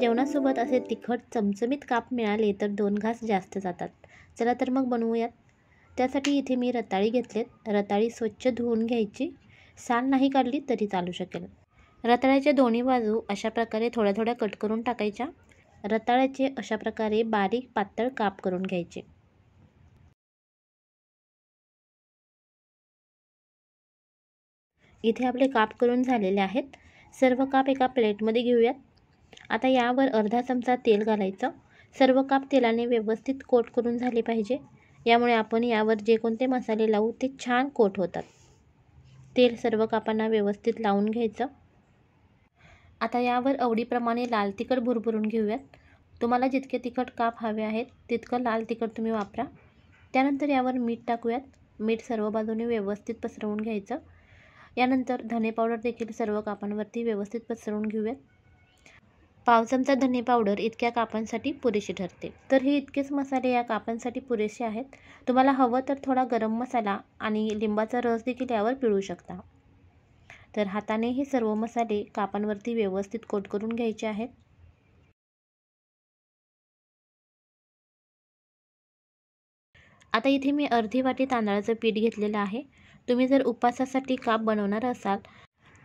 जेवणासोबत असे तिखट चमचमीत काप मिळाले तर दोन घास जास्त जातात. चला तर मग बनवूयात. त्यासाठी इथे मी रताळी घेतलेत. रताळी स्वच्छ धुवून घ्यायची. साल नाही काढली तरी चालू शकेल. रताळ्याच्या दोन्ही बाजू अशा प्रकारे थोड्या थोड्या कट करून टाकायच्या. रताळ्याचे अशा प्रकारे बारीक पातळ काप करून घ्यायचे. इथे आपले काप करून झालेले आहेत. सर्व काप एका प्लेटमध्ये घेऊयात. आता यावर अर्धा चमचा तेल घालायचं. सर्व काप तेलाने व्यवस्थित कोट करून झाले पाहिजे. यामुळे आपण यावर जे कोणते मसाले लावू ते छान कोट होतात. तेल सर्व कापांना व्यवस्थित लावून घ्यायचं. आता यावर आवडीप्रमाणे लाल तिखट भुरभुरून घेऊयात. तुम्हाला जितके तिखट काप हवे आहेत तितकं लाल तिखट तुम्ही वापरा. त्यानंतर यावर मीठ टाकूयात. मीठ सर्व बाजूने व्यवस्थित पसरवून घ्यायचं. यानंतर धने पावडर देखील सर्व कापांवरती व्यवस्थित पसरवून घेऊयात. पाव चमचा धने पावडर इतक्या कापांसाठी पुरेशी ठरते. तर हे इतकेच मसाले या कापांसाठी पुरेसे आहेत. तुम्हाला हवं तर थोडा गरम मसाला आणि लिंबाचा रस देखील यावर पिळू शकता. तर हाताने हे सर्व मसाले कापांवरती व्यवस्थित कोट करून घ्यायचे आहेत. आता इथे मी अर्धी वाटी तांदळाचं पीठ घेतलेलं आहे. तुम्ही जर उपवासासाठी काप बनवणार असाल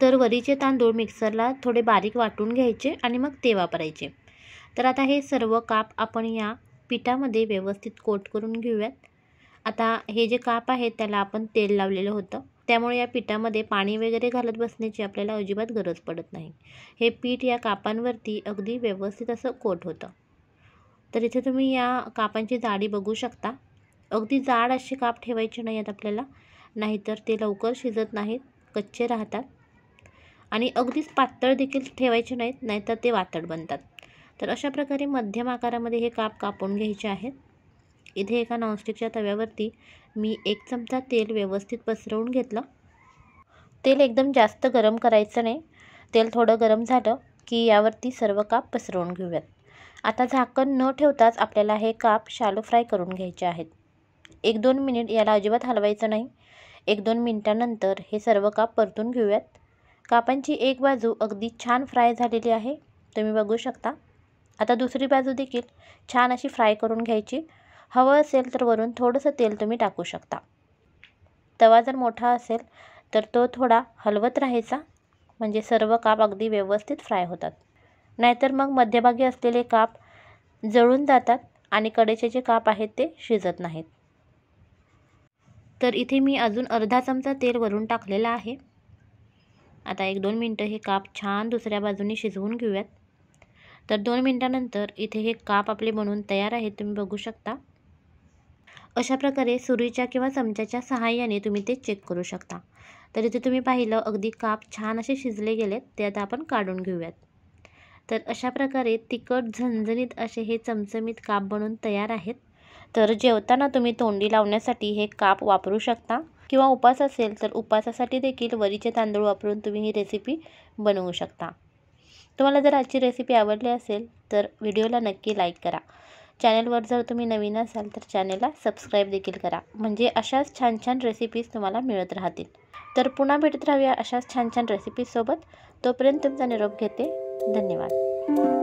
तर वरीचे तांदूळ मिक्सरला थोडे बारीक वाटून घ्यायचे आणि मग ते वापरायचे. तर आता हे सर्व काप आपण या पिठामध्ये व्यवस्थित कोट करून घेऊयात. आता हे जे काप आहेत त्याला आपण तेल लावलेलं होतं, त्यामुळे या पिठामध्ये पाणी वगैरे घालत बसण्याची आपल्याला अजिबात गरज पडत नाही. हे पीठ या कापांवरती अगदी व्यवस्थित असं कोट होतं. तर इथे तुम्ही या कापांची जाडी बघू शकता. अगदी जाड असे काप ठेवायचे नाहीत आपल्याला, नाहीतर ते लवकर शिजत नाहीत, कच्चे राहतात. आणि अगदीच पातळ देखील ठेवायचे नाहीत, नाहीतर ते वातड बनतात. तर अशा प्रकारे मध्यम आकारामध्ये हे काप कापून घ्यायचे आहेत. इथे एका नॉनस्टिकच्या तव्यावरती मी एक चमचा तेल व्यवस्थित पसरवून घेतलं. तेल एकदम जास्त गरम करायचं नाही. तेल थोडं गरम झालं की यावरती सर्व काप पसरवून घेऊयात. आता झाकण न ठेवताच आपल्याला हे काप शालो फ्राय करून घ्यायचे आहेत. 1-2 मिनिट याला अजिबात हलवायचं नाही. 1-2 मिनिटानंतर हे सर्व काप परतून घेऊयात. कापांची एक बाजू अगदी छान फ्राय झालेली आहे, तुम्ही बघू शकता. आता दुसरी बाजू देखील छान अशी फ्राय करून घ्यायची. हवं असेल तर वरून थोडंसं तेल तुम्ही टाकू शकता. तवा जर मोठा असेल तर तो थोडा हलवत राहायचा, म्हणजे सर्व काप अगदी व्यवस्थित फ्राय होतात. नाहीतर मग मध्यभागी असलेले काप जळून जातात आणि कडेचे जे काप आहेत ते शिजत नाहीत. तर इथे मी अजून अर्धा चमचा तेल वरून टाकलेला आहे. आता 1-2 मिनटं हे काप छान दुसऱ्या बाजूने शिजवून घेऊयात. तर 2 मिनिटानंतर इथे हे काप आपले बनवून तयार आहेत, तुम्ही बघू शकता. अशा प्रकारे सुरीच्या किंवा चमच्याच्या सहाय्याने तुम्ही ते चेक करू शकता. तर इथे तुम्ही पाहिलं अगदी काप छान असे शिजले गेलेत. ते आता आपण काढून घेऊयात. तर अशा प्रकारे तिखट झणझणीत असे हे चमचमीत काप बनवून तयार आहेत. तर जेवताना तुम्ही तोंडी लावण्यासाठी हे काप वापरू शकता, किंवा उपवास असेल तर उपवासासाठी देखील वरीचे तांदूळ वापरून तुम्ही ही रेसिपी बनवू शकता. तुम्हाला जर आजची रेसिपी आवडली असेल तर व्हिडिओला नक्की लाईक करा. चॅनलवर जर तुम्ही नवीन असाल तर चॅनलला सबस्क्राईब देखील करा, म्हणजे अशाच छान छान रेसिपीज तुम्हाला मिळत राहतील. तर पुन्हा भेटत राहूया अशाच छान छान रेसिपीजसोबत. तोपर्यंत तुमचा निरोप घेते. धन्यवाद.